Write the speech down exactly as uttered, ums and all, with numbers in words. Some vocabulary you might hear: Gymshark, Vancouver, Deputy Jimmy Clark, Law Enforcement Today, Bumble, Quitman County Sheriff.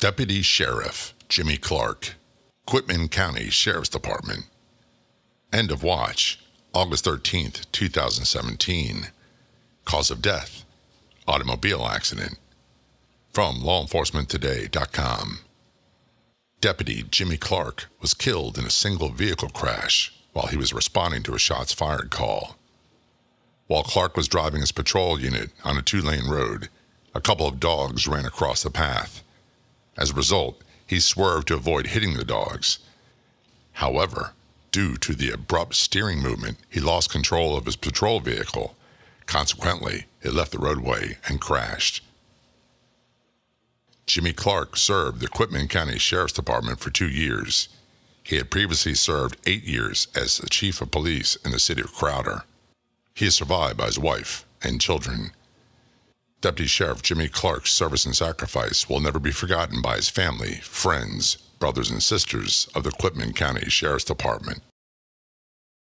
Deputy Sheriff Jimmy Clark, Quitman County Sheriff's Department. End of watch, August thirteenth, two thousand seventeen. Cause of death, automobile accident. From law enforcement today dot com. Deputy Jimmy Clark was killed in a single vehicle crash while he was responding to a shots fired call. While Clark was driving his patrol unit on a two-lane road, a couple of dogs ran across the path. As a result, he swerved to avoid hitting the dogs. However, due to the abrupt steering movement, he lost control of his patrol vehicle. Consequently, it left the roadway and crashed. Jimmy Clark served the Quitman County Sheriff's Department for two years. He had previously served eight years as the chief of police in the city of Crowder. He is survived by his wife and children. Deputy Sheriff Jimmy Clark's service and sacrifice will never be forgotten by his family, friends, brothers, and sisters of the Quitman County Sheriff's Department.